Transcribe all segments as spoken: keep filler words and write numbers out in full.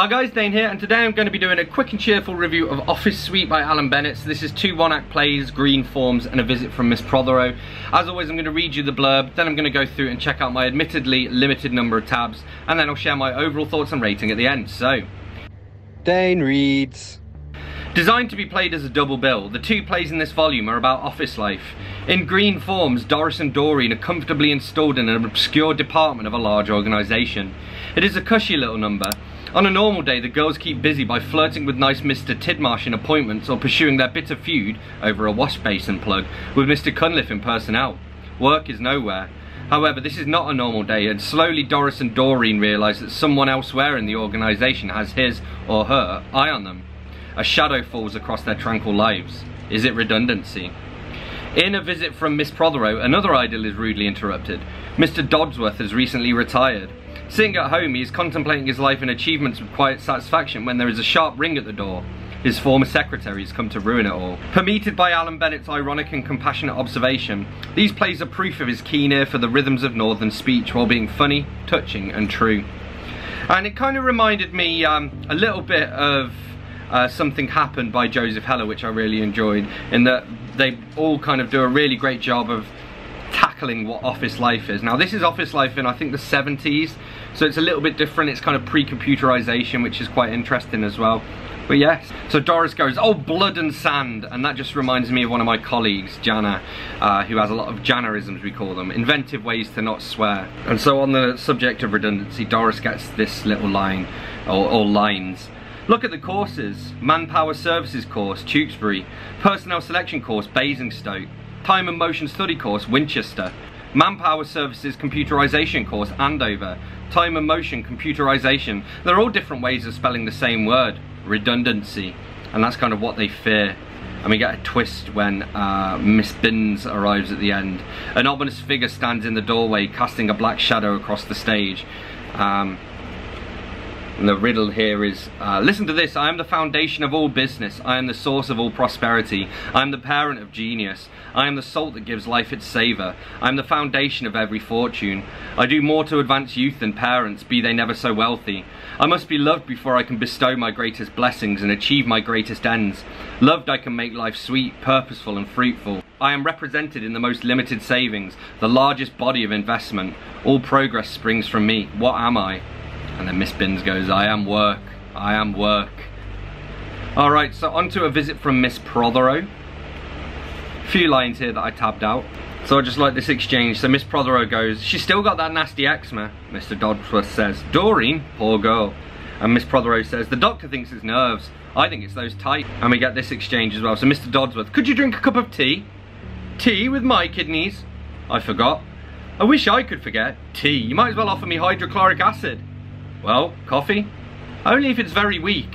Hi guys, Dane here, and today I'm going to be doing a quick and cheerful review of Office Suite by Alan Bennett. So this is two one-act plays, green forms, and a visit from Miss Prothero. As always, I'm going to read you the blurb, then I'm going to go through and check out my admittedly limited number of tabs, and then I'll share my overall thoughts and rating at the end. So, Dane reads. Designed to be played as a double bill, the two plays in this volume are about office life. In green forms, Doris and Doreen are comfortably installed in an obscure department of a large organisation. It is a cushy little number. On a normal day, the girls keep busy by flirting with nice Mister Tidmarsh in appointments or pursuing their bitter feud over a wash basin plug with Mister Cunliffe in personnel. Work is nowhere. However, this is not a normal day, and slowly Doris and Doreen realise that someone elsewhere in the organisation has his or her eye on them. A shadow falls across their tranquil lives. Is it redundancy? In a visit from Miss Prothero, another idyll is rudely interrupted. Mister Dodsworth has recently retired. Sitting at home, he is contemplating his life and achievements with quiet satisfaction when there is a sharp ring at the door. His former secretary has come to ruin it all. Permeated by Alan Bennett's ironic and compassionate observation, these plays are proof of his keen ear for the rhythms of northern speech while being funny, touching and true. And it kind of reminded me um, a little bit of Uh, Something Happened by Joseph Heller, which I really enjoyed, in that they all kind of do a really great job of tackling what office life is. Now this is office life in I think the seventies, so it's a little bit different. It's kind of pre-computerization, which is quite interesting as well. But yes, so Doris goes, oh, blood and sand, and that just reminds me of one of my colleagues, Jana, uh, who has a lot of Janarisms, we call them, inventive ways to not swear. And so on the subject of redundancy, Doris gets this little line, or, or lines. Look at the courses. Manpower Services course, Tewkesbury. Personnel Selection course, Basingstoke. Time and Motion Study course, Winchester. Manpower Services Computerisation course, Andover. Time and Motion Computerisation. They're all different ways of spelling the same word, redundancy. And that's kind of what they fear. And we get a twist when uh, Miss Binns arrives at the end. An ominous figure stands in the doorway, casting a black shadow across the stage. Um, And the riddle here is, uh, listen to this, I am the foundation of all business, I am the source of all prosperity, I am the parent of genius, I am the salt that gives life its savour, I am the foundation of every fortune, I do more to advance youth than parents, be they never so wealthy, I must be loved before I can bestow my greatest blessings and achieve my greatest ends, loved I can make life sweet, purposeful and fruitful. I am represented in the most limited savings, the largest body of investment, all progress springs from me, what am I? And then Miss Binns goes, I am work, I am work. Alright, so on to a visit from Miss Prothero. A few lines here that I tabbed out. So I just like this exchange. So Miss Prothero goes, she's still got that nasty eczema. Mister Dodsworth says, Doreen, poor girl. And Miss Prothero says, the doctor thinks it's nerves. I think it's those tight. And we get this exchange as well. So Mister Dodsworth, could you drink a cup of tea? Tea with my kidneys? I forgot. I wish I could forget. Tea, you might as well offer me hydrochloric acid. Well, coffee? Only if it's very weak.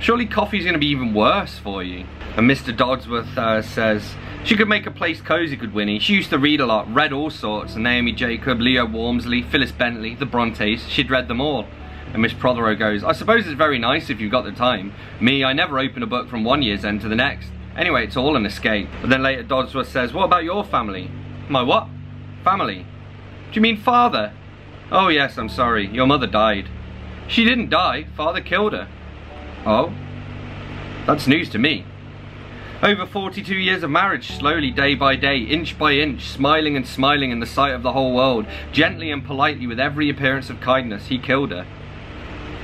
Surely coffee's going to be even worse for you. And Mister Dodsworth uh, says, she could make a place cosy, could Winnie. She used to read a lot, read all sorts. Naomi Jacob, Leo Warmsley, Phyllis Bentley, the Brontes, she'd read them all. And Miss Prothero goes, I suppose it's very nice if you've got the time. Me, I never open a book from one year's end to the next. Anyway, it's all an escape. But then later Dodsworth says, what about your family? My what? Family. Do you mean father? Oh yes, I'm sorry, your mother died. She didn't die, father killed her. Oh? That's news to me. Over forty-two years of marriage, slowly, day by day, inch by inch, smiling and smiling in the sight of the whole world, gently and politely with every appearance of kindness, he killed her.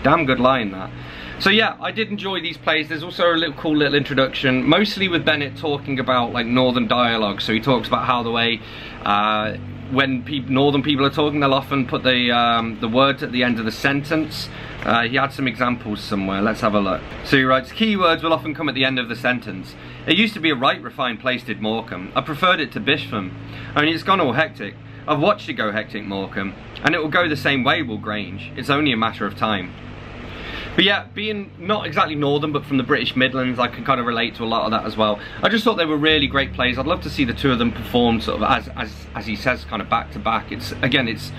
Damn good line, that. So yeah, I did enjoy these plays. There's also a little cool little introduction, mostly with Bennett talking about like northern dialogue. So he talks about how the way uh, when pe northern people are talking, they'll often put the um, the words at the end of the sentence. Uh, he had some examples somewhere. Let's have a look. So he writes, keywords will often come at the end of the sentence. It used to be a right refined place, did Morecambe. I preferred it to Bishfam. Only it's gone all hectic. I've watched it go hectic, Morecambe. And it will go the same way, will Grange. It's only a matter of time. But yeah, being not exactly northern, but from the British Midlands, I can kind of relate to a lot of that as well. I just thought they were really great plays. I'd love to see the two of them performed sort of as as, as he says, kind of back to back. It's again, it's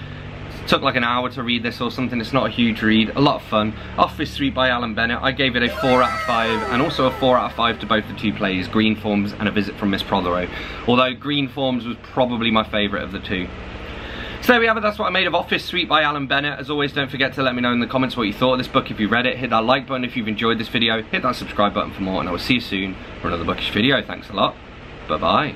it took like an hour to read this or something. It's not a huge read. A lot of fun. Office Suite by Alan Bennett. I gave it a four out of five, and also a four out of five to both the two plays, Green Forms and A Visit from Miss Prothero. Although Green Forms was probably my favourite of the two. So there we have it, that's what I made of Office Suite by Alan Bennett. As always, don't forget to let me know in the comments what you thought of this book if you read it. Hit that like button if you've enjoyed this video. Hit that subscribe button for more, and I will see you soon for another bookish video. Thanks a lot. Bye-bye.